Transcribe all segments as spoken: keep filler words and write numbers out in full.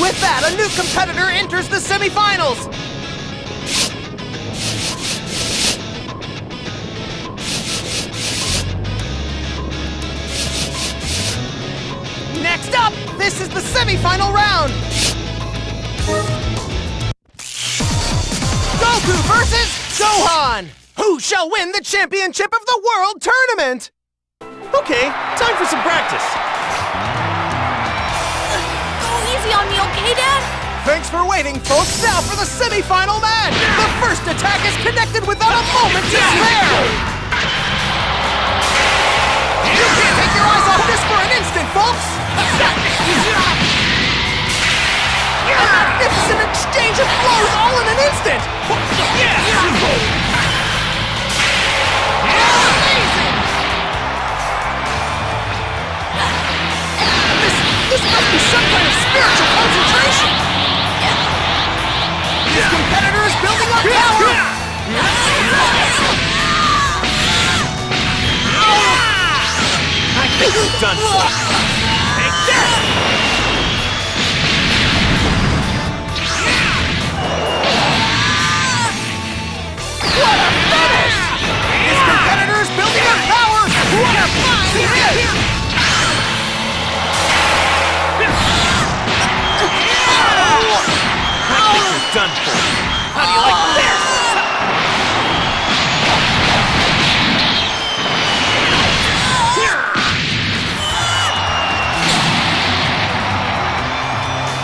With that, a new competitor enters the semifinals! Next up, this is the semifinal round! Goku versus Gohan! Who shall win the championship of the World Tournament? Okay, time for some practice. Go easy on me, okay, Dad? Thanks for waiting, folks. Now for the semi-final match! The first attack is connected without a moment to spare! You can't take your eyes off this for an instant, folks! A magnificent exchange of blows all in an instant! This must be some kind of spiritual concentration! This competitor is building up power! I think we're done for! Take this! What a finish! This competitor is building up power! What a find he is! Done for. How do you like the bear?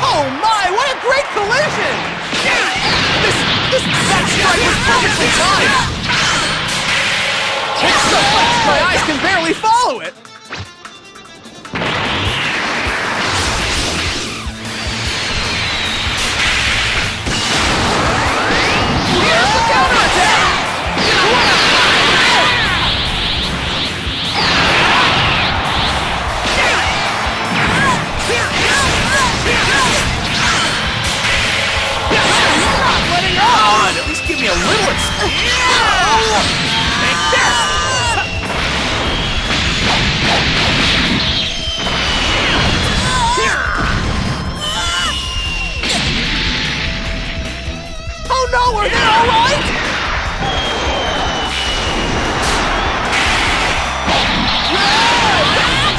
Oh my, what a great collision! This, this, that strike was perfectly timed! It's so fast my eyes can barely follow it! Give me a little excuse. Take this! Oh no, are they all right?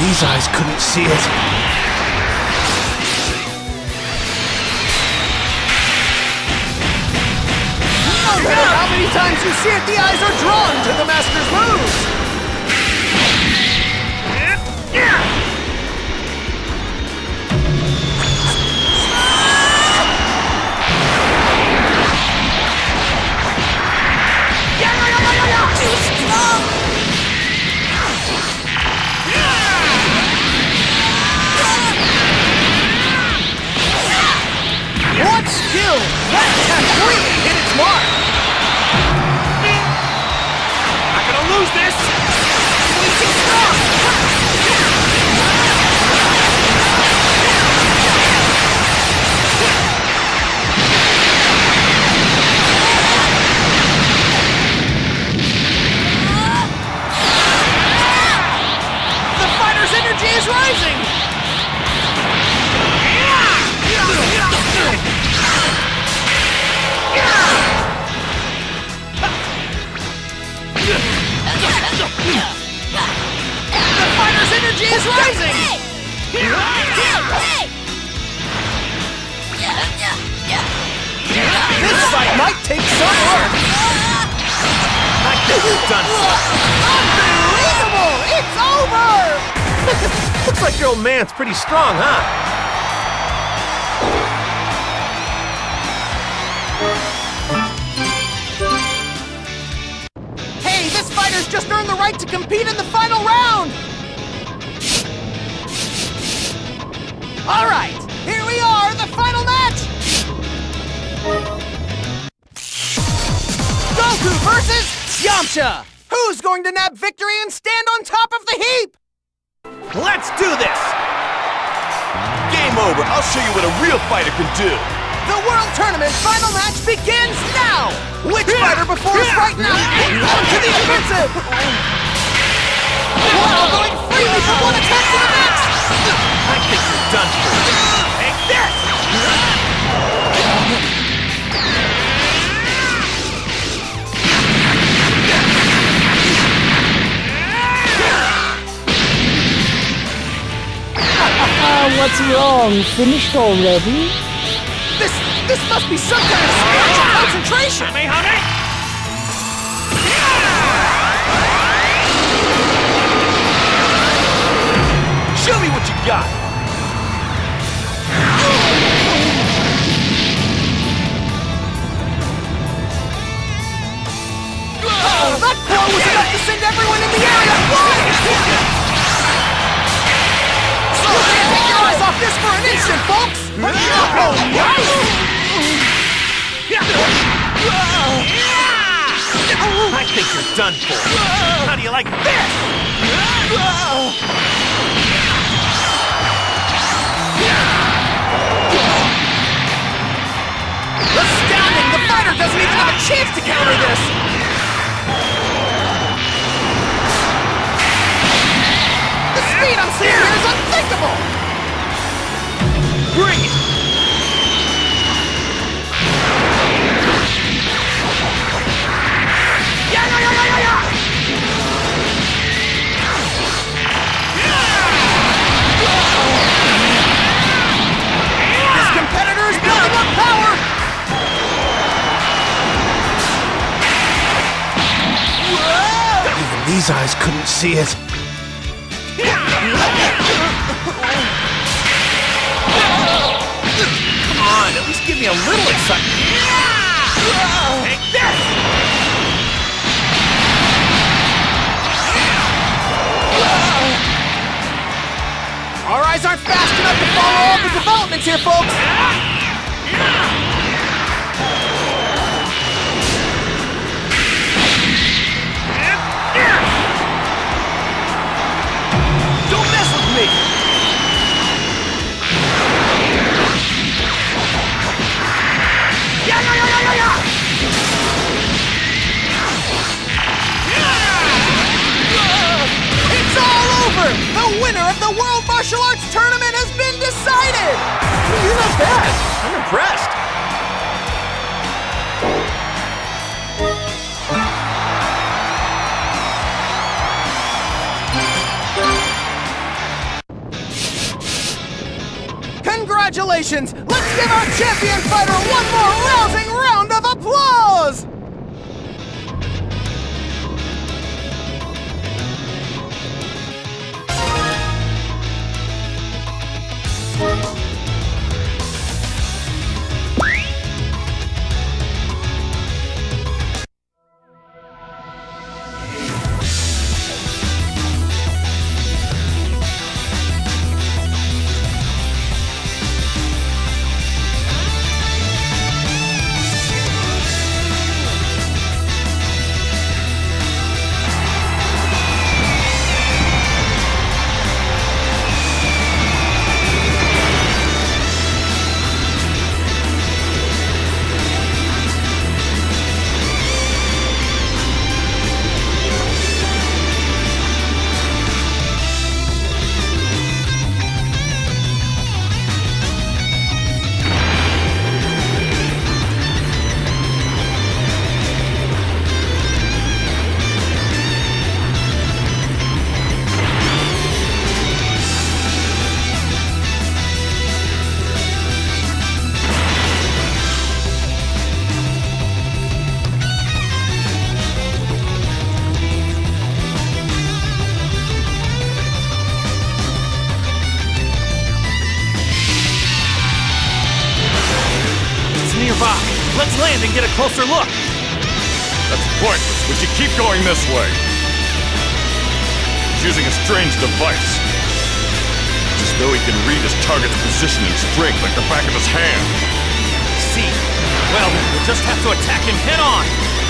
These eyes couldn't see it. No matter how many times you see it, the eyes are drawn to the master's moves! Too strong! What skill? That attack really hit its mark! Lose this! We can stop! The fighter's energy is rising! The fighter's energy is rising! This fight might take some work! I think we're done for! Unbelievable! It's over! Looks like your old man's pretty strong, huh? Just earned the right to compete in the final round! Alright, here we are, the final match! Goku versus Yamcha! Who's going to nab victory and stand on top of the heap? Let's do this! Game over, I'll show you what a real fighter can do! The World Tournament final match begins now! Which fighter before us right now is onto the offensive? Wow, going freely from one attack to the next! I think you're done for. Take this! What's wrong? Finished already? This this must be some kind of special concentration! Let me have it! Yeah! Show me what you got! Oh, that blow was enough to send everyone in the area flying! Off this for an instant, folks! Oh, wow. I think you're done for. How do you like this? Astounding! The fighter doesn't even have a chance to counter this! The speed I'm seeing here is unthinkable! Bring it! Yeah, yeah, yeah, yeah, yeah! Yeah! This competitor is building up power! Whoa! Even these eyes couldn't see it. Come on, at least give me a little excitement. Yeah! Take this! Yeah! Our eyes aren't fast enough to follow all the developments here, folks. Yeah! Yeah! The winner of the World Martial Arts Tournament has been decided! You're not bad. I'm impressed. Congratulations! Let's give our champion fighter one more rousing round of applause! Let's land and get a closer look! That's pointless. We should keep going this way. He's using a strange device. Just though he can read his target's position and strength like the back of his hand. See? Well, we'll just have to attack him head on!